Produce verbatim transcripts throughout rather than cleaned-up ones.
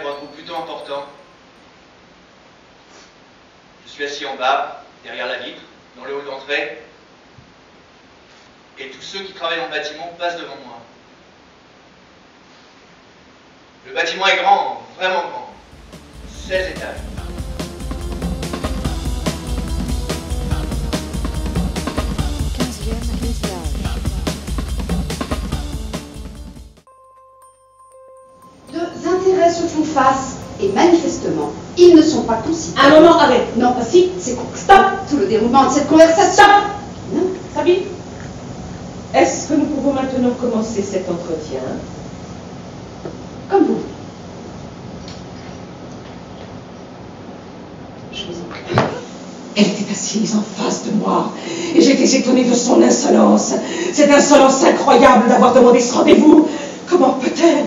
célèbre ou plutôt important. Je suis assis en bas, derrière la vitre, dans le hall d'entrée, et tous ceux qui travaillent dans le bâtiment passent devant moi. Le bâtiment est grand, vraiment grand, seize étages. Deux intérêts se font face et manifestement, ils ne sont pas considérés. Un moment, arrête. Non, pas si, c'est cool. Stop. Tout le déroulement de cette conversation. Stop. Non. Sabine, est-ce que nous pouvons maintenant commencer cet entretien? Comme vous. Je vous en prie. Elle était assise en face de moi et j'étais étonnée de son insolence. Cette insolence incroyable d'avoir demandé ce rendez-vous. Comment peut-elle?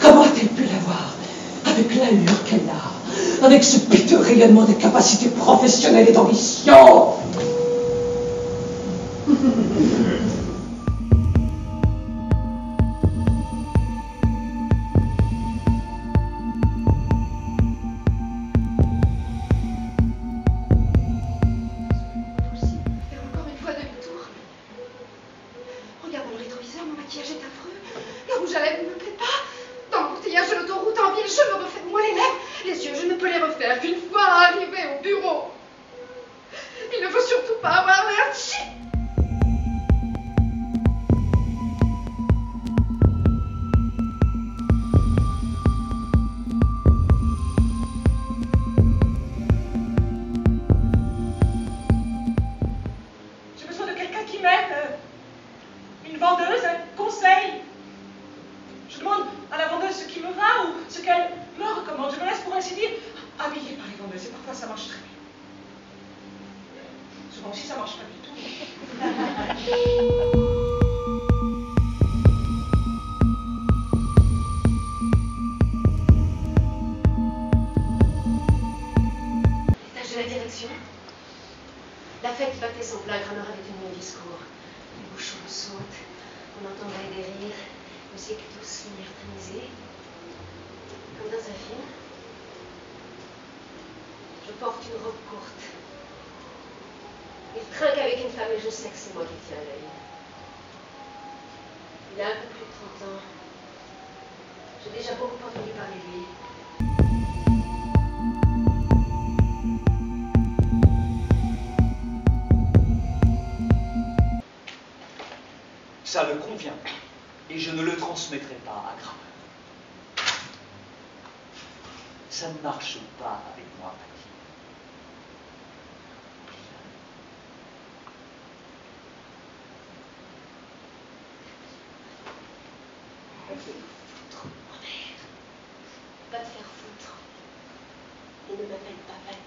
Comment a-t-elle pu l'avoir? Avec l'allure qu'elle a, avec ce piteux rayonnement de capacités professionnelles et d'ambition. Ça me convient, et je ne le transmettrai pas à Grameur. Ça ne marche pas avec moi, Patty. Va te faire foutre, ma mère. Va te faire foutre. Et ne m'appelle pas Patty.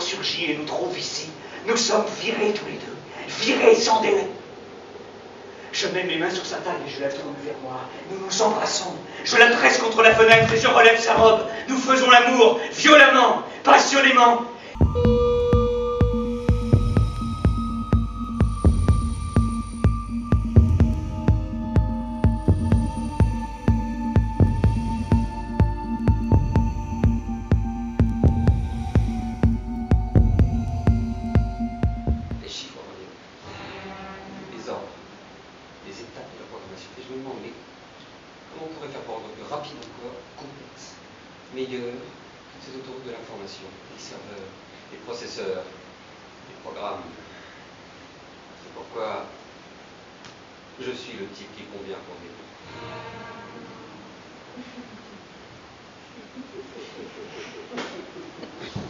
Surgit et nous trouve ici. Nous sommes virés tous les deux, virés sans délai. Je mets mes mains sur sa taille et je la tourne vers moi. Nous nous embrassons. Je la presse contre la fenêtre et je relève sa robe. Nous faisons l'amour, violemment, passionnément. Thank you.